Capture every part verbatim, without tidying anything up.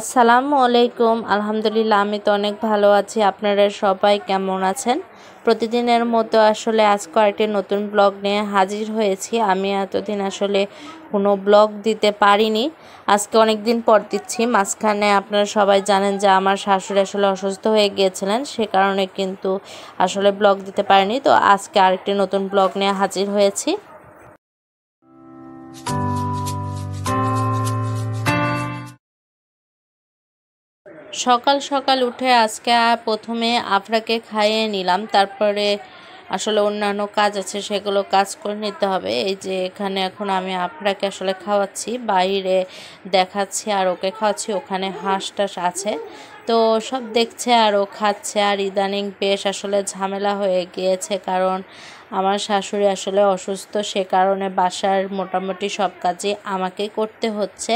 আসসালামু আলাইকুম। আলহামদুলিল্লাহ আমি তো অনেক ভালো আছি। আপনারা সবাই কেমন আছেন? প্রতিদিনের মতো আসলে আজকে আরেকটি নতুন ব্লগ নিয়ে হাজির হয়েছি। আমি এতদিন আসলে কোনো ব্লগ দিতে পারিনি, আজকে অনেক দিন পর দিচ্ছি। মাঝখানে আপনারা সবাই জানেন যে আমার শাশুড়ি আসলে অসুস্থ হয়ে গিয়েছিলেন, সে কারণে কিন্তু আসলে ব্লগ দিতে পারিনি। তো আজকে আরেকটি নতুন ব্লগ নিয়ে হাজির হয়েছি। সকাল সকাল উঠে আজকে প্রথমে আফরাকে খাইয়ে নিলাম, তারপরে আসলে অন্যান্য কাজ আছে সেগুলো কাজ করে নিতে হবে। এই যে এখানে এখন আমি আফরাকে আসলে খাওয়াচ্ছি, বাইরে দেখাচ্ছি আর ওকে খাওয়াচ্ছি। ওখানে হাঁস টাস আছে তো সব দেখছে আর ও খাচ্ছে। আর ইদানিং বেশ আসলে ঝামেলা হয়ে গিয়েছে, কারণ আমার শাশুড়ি আসলে অসুস্থ, সে কারণে বাসার মোটামুটি সব কাজই আমাকেই করতে হচ্ছে।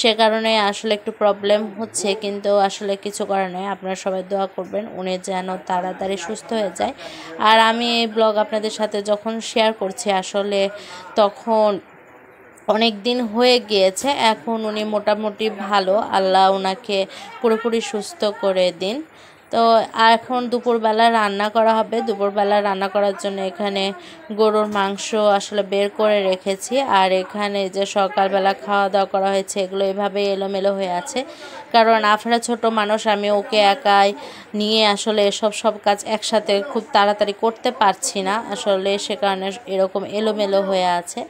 সে কারণে আসলে একটু প্রবলেম হচ্ছে, কিন্তু আসলে কিছু করার নেই। আপনারা সবাই দোয়া করবেন উনি যেন তাড়াতাড়ি সুস্থ হয়ে যায়। আর আমি এই ব্লগ আপনাদের সাথে যখন শেয়ার করছি আসলে তখন অনেক দিন হয়ে গিয়েছে। এখন উনি মোটামুটি ভালো, আল্লাহ ওনাকে পুরোপুরি সুস্থ করে দিন। তো এখন দুপুরবেলা রান্না করা হবে। দুপুরবেলা রান্না করার জন্য এখানে গরুর মাংস আসলে বের করে রেখেছি। আর এখানে যে সকালবেলা খাওয়া দাওয়া করা হয়েছে এগুলো এভাবে এলোমেলো হয়ে আছে, কারণ আফরা ছোট মানুষ, আমি ওকে একাই নিয়ে আসলে সব সব কাজ একসাথে খুব তাড়াতাড়ি করতে পারছি না আসলে, সে কারণে এরকম এলোমেলো হয়ে আছে।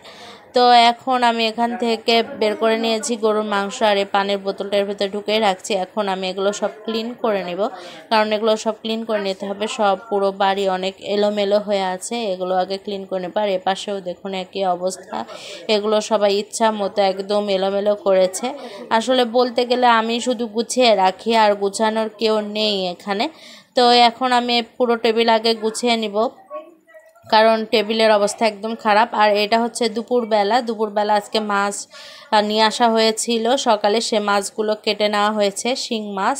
তো এখন আমি এখান থেকে বের করে নিয়েছি গরুর মাংস, আর এই পানির বোতলটার ভিতরে ঢুকিয়ে রাখছি। এখন আমি এগুলো সব ক্লিন করে নেব, কারণ এগুলো সব ক্লিন করে নিতে হবে। সব পুরো বাড়ি অনেক এলোমেলো হয়ে আছে, এগুলো আগে ক্লিন করে নেব। আর এপাশেও দেখুন একই অবস্থা, এগুলো সবাই ইচ্ছা মতো একদম এলোমেলো করেছে। আসলে বলতে গেলে আমি শুধু গুছিয়ে রাখি, আর গুছানোর কেউ নেই এখানে। তো এখন আমি পুরো টেবিল আগে গুছিয়ে নিব, কারণ টেবিলের অবস্থা একদম খারাপ। আর এটা হচ্ছে দুপুরবেলা। দুপুরবেলা আজকে মাছ নিয়ে আসা হয়েছিল সকালে, সে মাছগুলো কেটে নেওয়া হয়েছে। শিং মাছ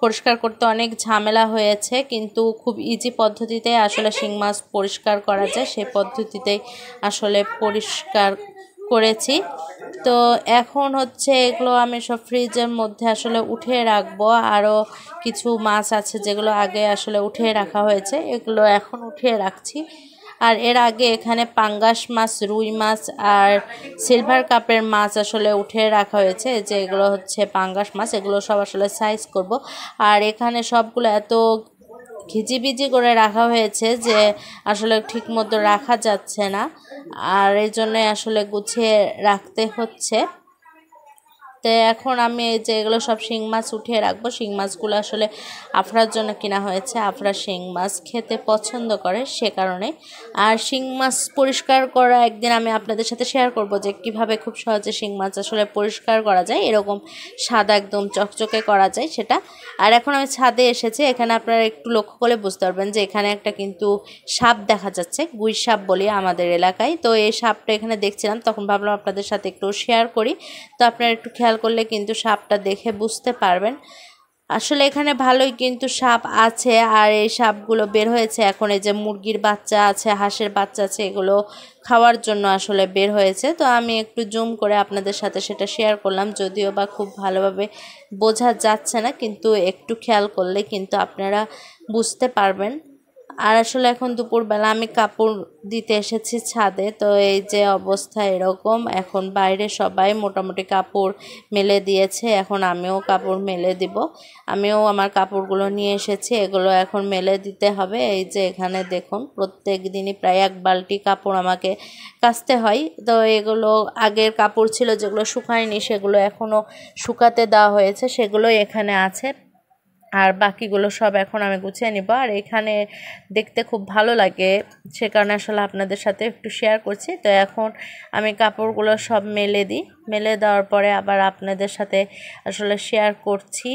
পরিষ্কার করতে অনেক ঝামেলা হয়েছে, কিন্তু খুব ইজি পদ্ধতিতে আসলে শিং মাছ পরিষ্কার করা যায়, সেই পদ্ধতিতেই আসলে পরিষ্কার করেছি। তো এখন হচ্ছে এগুলো আমি সব ফ্রিজের মধ্যে আসলে উঠিয়ে রাখবো। আরও কিছু মাছ আছে যেগুলো আগে আসলে উঠিয়ে রাখা হয়েছে, এগুলো এখন উঠিয়ে রাখছি। আর এর আগে এখানে পাঙ্গাস মাছ, রুই মাছ আর সিলভার কাপের মাছ আসলে উঠে রাখা হয়েছে। যে এগুলো হচ্ছে পাঙ্গাস মাছ, এগুলো সব আসলে সাইজ করব। আর এখানে সবগুলো এত ঘিজিবিজি করে রাখা হয়েছে যে আসলে ঠিক মতো রাখা যাচ্ছে না, আর এই জন্যে আসলে গুছিয়ে রাখতে হচ্ছে। তো এখন আমি যে এগুলো সব শিং মাছ উঠিয়ে রাখবো। শিং মাছগুলো আসলে আফরার জন্য কেনা হয়েছে, আফরা শিং মাছ খেতে পছন্দ করে সে কারণে। আর শিং মাছ পরিষ্কার করা একদিন আমি আপনাদের সাথে শেয়ার করব, যে কিভাবে খুব সহজে শিং মাছ আসলে পরিষ্কার করা যায়, এরকম সাদা একদম চকচকে করা যায় সেটা। আর এখন আমি ছাদে এসেছি, এখানে আপনারা একটু লক্ষ্য করে বুঝতে পারবেন যে এখানে একটা কিন্তু সাপ দেখা যাচ্ছে, গুই সাপ বলি আমাদের এলাকায়। তো এই সাপটা এখানে দেখছিলাম, তখন ভাবলাম আপনাদের সাথে একটু শেয়ার করি। তো আপনারা একটু খেয়াল করলে কিন্তু সাপটা দেখে বুঝতে পারবেন। আসলে এখানে ভালোই কিন্তু সাপ আছে, আর এই সাপগুলো বের হয়েছে এখন। এই যে মুরগির বাচ্চা আছে, হাঁসের বাচ্চা আছে, এগুলো খাওয়ার জন্য আসলে বের হয়েছে। তো আমি একটু জুম করে আপনাদের সাথে সেটা শেয়ার করলাম, যদিও বা খুব ভালোভাবে বোঝা যাচ্ছে না, কিন্তু একটু খেয়াল করলে কিন্তু আপনারা বুঝতে পারবেন। আর আসলে এখন দুপুরবেলা আমি কাপড় দিতে এসেছি ছাদে। তো এই যে অবস্থা এরকম, এখন বাইরে সবাই মোটামুটি কাপড় মেলে দিয়েছে, এখন আমিও কাপড় মেলে দিব। আমিও আমার কাপড়গুলো নিয়ে এসেছি, এগুলো এখন মেলে দিতে হবে। এই যে এখানে দেখুন প্রত্যেক দিনই প্রায় এক বালতি কাপড় আমাকে কাচতে হয়। তো এগুলো আগের কাপড় ছিল যেগুলো শুকায়নি, সেগুলো এখনও শুকাতে দেওয়া হয়েছে, সেগুলো এখানে আছে। আর বাকিগুলো সব এখন আমি গুছিয়ে নিব। আর এখানে দেখতে খুব ভালো লাগে, সে কারণে আসলে আপনাদের সাথে একটু শেয়ার করছি। তো এখন আমি কাপড়গুলো সব মেলে দিই, মেলে দেওয়ার পরে আবার আপনাদের সাথে আসলে শেয়ার করছি।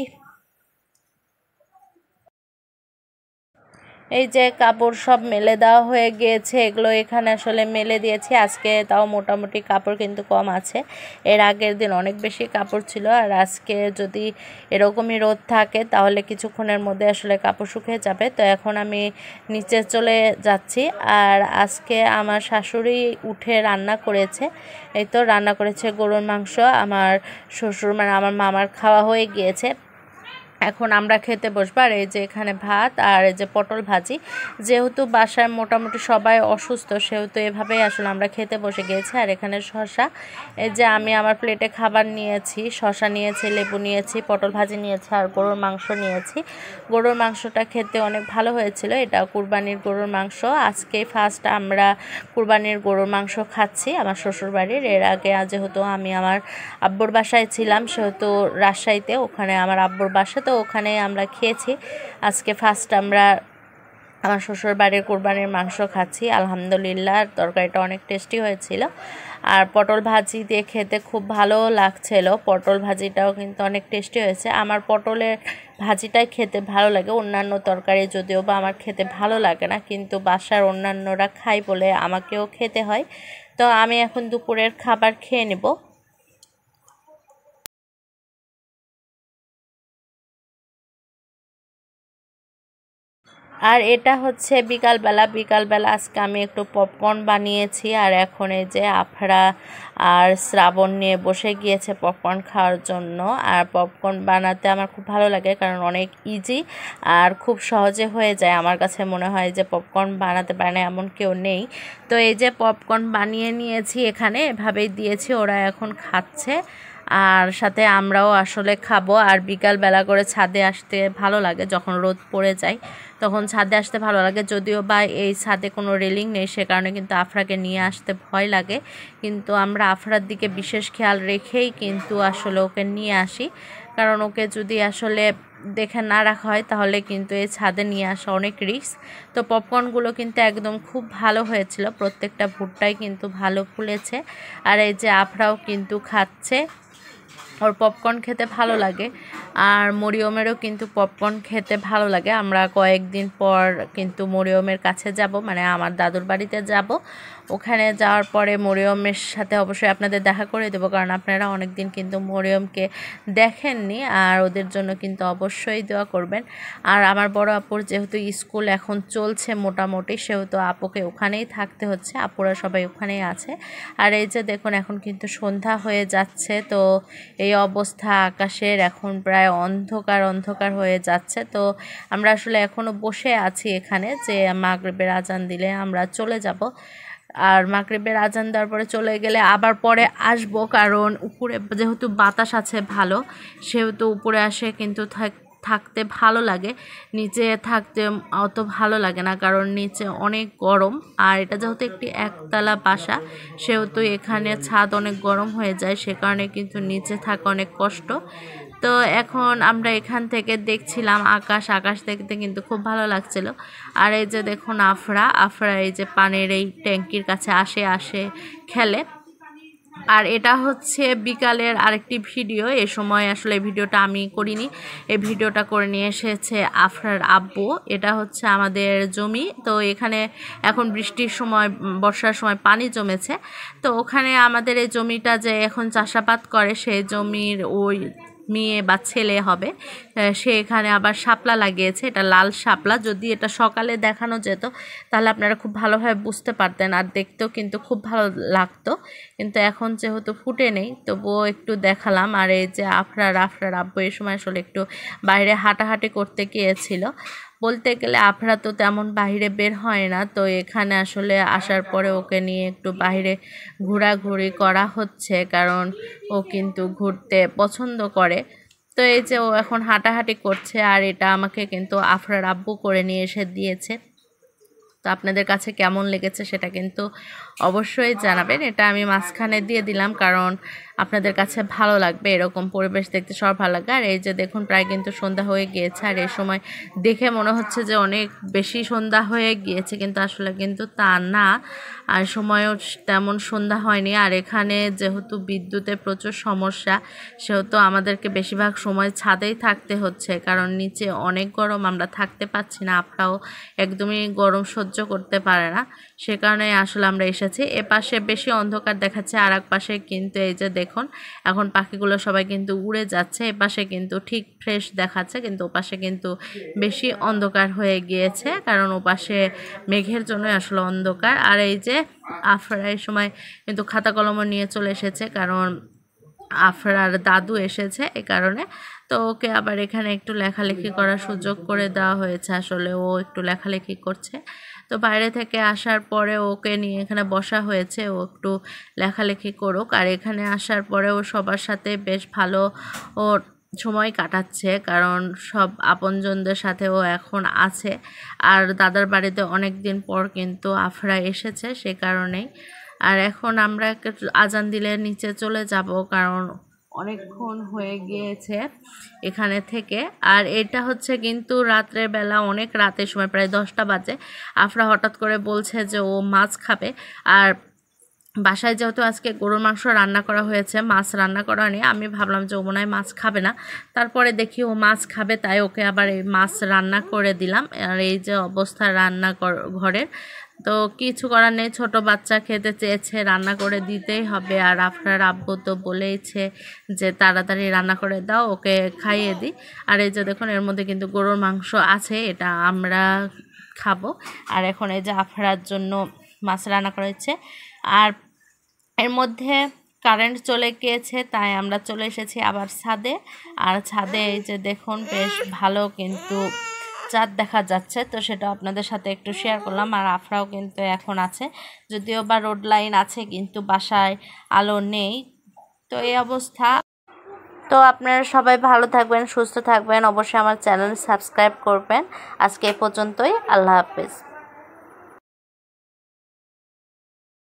এই যে কাপড় সব মেলে দেওয়া হয়ে গিয়েছে, এগুলো এখানে আসলে মেলে দিয়েছি। আজকে তাও মোটামুটি কাপড় কিন্তু কম আছে, এর আগের দিন অনেক বেশি কাপড় ছিল। আর আজকে যদি এরকমই রোদ থাকে তাহলে কিছুক্ষণের মধ্যে আসলে কাপড় শুকিয়ে যাবে। তো এখন আমি নিচে চলে যাচ্ছি। আর আজকে আমার শাশুড়ি উঠে রান্না করেছে, এই তো রান্না করেছে গরুর মাংস। আমার শ্বশুর মানে আমার মামার খাওয়া হয়ে গিয়েছে, এখন আমরা খেতে বসবো। আর এই যে এখানে ভাত আর এই যে পটল ভাজি। যেহেতু বাসায় মোটামুটি সবাই অসুস্থ সেহেতু এভাবেই আসলে আমরা খেতে বসে গিয়েছি। আর এখানে শসা, এই যে আমি আমার প্লেটে খাবার নিয়েছি, শসা নিয়েছি, লেবু নিয়েছি, পটল ভাজি নিয়েছি আর গরুর মাংস নিয়েছি। গরুর মাংসটা খেতে অনেক ভালো হয়েছিল, এটা কুরবানির গরুর মাংস। আজকে ফার্স্ট আমরা কুরবানির গরুর মাংস খাচ্ছি আমার শ্বশুরবাড়ির। এর আগে যেহেতু আমি আমার আব্বুর বাসায় ছিলাম সেহেতু রাজশাহীতে, ওখানে আমার আব্বুর বাসা, তো ওখানে আমরা খেয়েছি। আজকে ফার্স্ট আমরা আমার শ্বশুর বাড়ির কুরবানির মাংস খাচ্ছি। আলহামদুলিল্লাহ তরকারিটা অনেক টেস্টি হয়েছিল। আর পটল ভাজি দিয়ে খেতে খুব ভালো লাগছিল, পটল ভাজিটাও কিন্তু অনেক টেস্টি হয়েছে। আমার পটলের ভাজিটাই খেতে ভালো লাগে, অন্যান্য তরকারি যদিও বা আমার খেতে ভালো লাগে না, কিন্তু বাসার অন্যান্যরা খায় বলে আমাকেও খেতে হয়। তো আমি এখন দুপুরের খাবার খেয়ে নেব। আর এটা হচ্ছে বিকালবেলা, বিকালবেলা আজকে আমি একটু পপকর্ন বানিয়েছি। আর এখন এই যে আফরা আর শ্রাবণ নিয়ে বসে গিয়েছে পপকর্ন খাওয়ার জন্য। আর পপকর্ন বানাতে আমার খুব ভালো লাগে, কারণ অনেক ইজি আর খুব সহজে হয়ে যায়। আমার কাছে মনে হয় যে পপকর্ন বানাতে পারে না এমন কেউ নেই। তো এই যে পপকর্ন বানিয়ে নিয়েছি, এখানে এভাবেই দিয়েছি, ওরা এখন খাচ্ছে আর সাথে আমরাও আসলে খাবো। আর বিকালবেলা করে ছাদে আসতে ভালো লাগে, যখন রোদ পড়ে যায় তখন ছাদে আসতে ভালো লাগে। যদিও বা এই ছাদে কোনো রেলিং নেই, সে কারণে কিন্তু আফরাকে নিয়ে আসতে ভয় লাগে, কিন্তু আমরা আফরার দিকে বিশেষ খেয়াল রেখেই কিন্তু আসলে ওকে নিয়ে আসি, কারণ ওকে যদি আসলে দেখে না রাখা হয় তাহলে কিন্তু এই ছাদে নিয়ে আসা অনেক রিস্ক। তো পপকর্নগুলো কিন্তু একদম খুব ভালো হয়েছিল, প্রত্যেকটা ভুট্টাই কিন্তু ভালো ফুলেছে। আর এই যে আফরাও কিন্তু খাচ্ছে, ওর পপকর্ন খেতে ভালো লাগে। আর মরিয়মেরও কিন্তু পপকর্ন খেতে ভালো লাগে। আমরা কয়েকদিন পর কিন্তু মরিয়মের কাছে যাব, মানে আমার দাদুর বাড়িতে যাব। ওখানে যাওয়ার পরে মরিয়মের সাথে অবশ্যই আপনাদের দেখা করে দেবো, কারণ আপনারা অনেকদিন কিন্তু মরিয়মকে দেখেননি। আর ওদের জন্য কিন্তু অবশ্যই দোয়া করবেন। আর আমার বড় আপুর যেহেতু স্কুল এখন চলছে মোটামুটি, সেহেতু আপুকে ওখানেই থাকতে হচ্ছে, আপুরা সবাই ওখানেই আছে। আর এই যে দেখুন এখন কিন্তু সন্ধ্যা হয়ে যাচ্ছে, তো এই অবস্থা আকাশের, এখন প্রায় অন্ধকার অন্ধকার হয়ে যাচ্ছে। তো আমরা আসলে এখনও বসে আছি এখানে, যে মাগরিবের আজান দিলে আমরা চলে যাব। আর মাগরিবের আজান দেওয়ার পরে চলে গেলে আবার পরে আসব, কারণ উপরে যেহেতু বাতাস আছে ভালো, সেহেতু উপরে আসে কিন্তু থাক থাকতে ভালো লাগে, নিচে থাকতে অত ভালো লাগে না, কারণ নিচে অনেক গরম। আর এটা যেহেতু একটি একতলা বাসা সেহেতু এখানে ছাদ অনেক গরম হয়ে যায়, সে কারণে কিন্তু নিচে থাকা অনেক কষ্ট। তো এখন আমরা এখান থেকে দেখছিলাম আকাশ, আকাশ দেখতে কিন্তু খুব ভালো লাগছিল। আর এই যে দেখুন আফরা, আফরা এই যে পানির এই ট্যাঙ্কির কাছে আসে আসে খেলে। আর এটা হচ্ছে বিকালের আরেকটি ভিডিও, এ সময় আসলে ভিডিওটা আমি করিনি, এই ভিডিওটা করে নিয়ে এসেছে আফরার আব্বু। এটা হচ্ছে আমাদের জমি, তো এখানে এখন বৃষ্টির সময়, বর্ষার সময় পানি জমেছে। তো ওখানে আমাদের এই জমিটা যে এখন চাষাবাদ করে, সেই জমির ওই মেয়ে বা ছেলে হবে, সে এখানে আবার শাপলা লাগিয়েছে। এটা লাল শাপলা, যদি এটা সকালে দেখানো যেত তাহলে আপনারা খুব ভালোভাবে বুঝতে পারতেন, আর দেখতেও কিন্তু খুব ভালো লাগতো, কিন্তু এখন যেহেতু ফুটে নেই তবুও একটু দেখালাম। আর এই যে আফরার আফরার আব্বু এই সময় আসলে একটু বাইরে হাঁটাহাঁটি করতে গিয়েছিল, বলতে গেলে আফরা তো তেমন বাইরে বের হয় না, তো এখানে আসলে আসার পরে ওকে নিয়ে একটু বাইরে ঘোরাঘুরি করা হচ্ছে, কারণ ও কিন্তু ঘুরতে পছন্দ করে। তো এই যে ও এখন হাঁটাহাঁটি করছে। আর এটা আমাকে কিন্তু আফরার আব্বু করে নিয়ে এসে দিয়েছে। তো আপনাদের কাছে কেমন লেগেছে সেটা কিন্তু অবশ্যই জানাবেন। এটা আমি মাঝখানে দিয়ে দিলাম, কারণ আপনাদের কাছে ভালো লাগবে এরকম পরিবেশ দেখতে সবার ভালো লাগে। আর এই যে দেখুন প্রায় কিন্তু সন্ধ্যা হয়ে গিয়েছে, আর এই সময় দেখে মনে হচ্ছে যে অনেক বেশি সন্ধ্যা হয়ে গিয়েছে কিন্তু আসলে কিন্তু তা না, আর সময়ও তেমন সন্ধ্যা হয়নি। আর এখানে যেহেতু বিদ্যুতে প্রচুর সমস্যা সেহেতু আমাদেরকে বেশিরভাগ সময় ছাদেই থাকতে হচ্ছে, কারণ নিচে অনেক গরম, আমরা থাকতে পারছি না, আফরাও একদমই গরম সহ্য করতে পারে না, সে কারণে আসলে আমরা এসেছি। এ পাশে বেশি অন্ধকার দেখাচ্ছে, আর এক পাশে কিন্তু এই যে দেখুন এখন পাখিগুলো সবাই কিন্তু উড়ে যাচ্ছে, এ পাশে কিন্তু ঠিক ফ্রেশ দেখাচ্ছে কিন্তু ও পাশে কিন্তু বেশি অন্ধকার হয়ে গিয়েছে, কারণ ও পাশে মেঘের জন্য আসলে অন্ধকার। আর এই যে আফরা এই সময় কিন্তু খাতা কলমও নিয়ে চলে এসেছে, কারণ আফরার দাদু এসেছে এ কারণে তো ওকে আবার এখানে একটু লেখালেখি করার সুযোগ করে দেওয়া হয়েছে, আসলে ও একটু লেখালেখি করছে। তো বাইরে থেকে আসার পরে ওকে নিয়ে এখানে বসা হয়েছে, ও একটু লেখালেখি করুক। আর এখানে আসার পরে ও সবার সাথে বেশ ভালো ও সময় কাটাচ্ছে, কারণ সব আপনজনদের সাথেও এখন আছে। আর দাদার বাড়িতে অনেক দিন পর কিন্তু আফরা এসেছে সে কারণেই। আর এখন আমরা আজান দিলে নিচে চলে যাব, কারণ অনেকক্ষণ হয়ে গিয়েছে এখানে থেকে। আর এটা হচ্ছে কিন্তু রাত্রেবেলা অনেক রাতের সময় প্রায় দশটা বাজে। আফরা হঠাৎ করে বলছে যে ও মাছ খাবে, আর বাসায় যেহেতু আজকে গরুর মাংস রান্না করা হয়েছে মাছ রান্না করা হয়নি, আমি ভাবলাম যে ও মনে হয় মাছ খাবে না, তারপরে দেখি ও মাছ খাবে তাই ওকে আবার এই মাছ রান্না করে দিলাম। আর এই যে অবস্থা রান্না ঘরের, তো কিছু করার নেই, ছোটো বাচ্চা খেতে চেয়েছে রান্না করে দিতেই হবে। আর আফরার আব্বু তো বলেইছে যে তাড়াতাড়ি রান্না করে দাও ওকে খাইয়ে দিই। আর এই যে দেখুন এর মধ্যে কিন্তু গরুর মাংস আছে, এটা আমরা খাবো। আর এখন এই যে আফরার জন্য মাছ রান্না করা হচ্ছে। আর এর মধ্যে কারেন্ট চলে গিয়েছে তাই আমরা চলে এসেছি আবার ছাদে, আর ছাদে এই যে দেখুন বেশ ভালো কিন্তু চাঁদ দেখা যাচ্ছে, তো সেটা আপনাদের সাথে একটু শেয়ার করলাম। আর আফরাও কিন্তু এখন আছে, যদিও বা রোড লাইন আছে কিন্তু বাসায় আলো নেই, তো এই অবস্থা। তো আপনারা সবাই ভালো থাকবেন, সুস্থ থাকবেন, অবশ্যই আমার চ্যানেল সাবস্ক্রাইব করবেন। আজকে এ পর্যন্তই, আল্লাহ হাফেজ।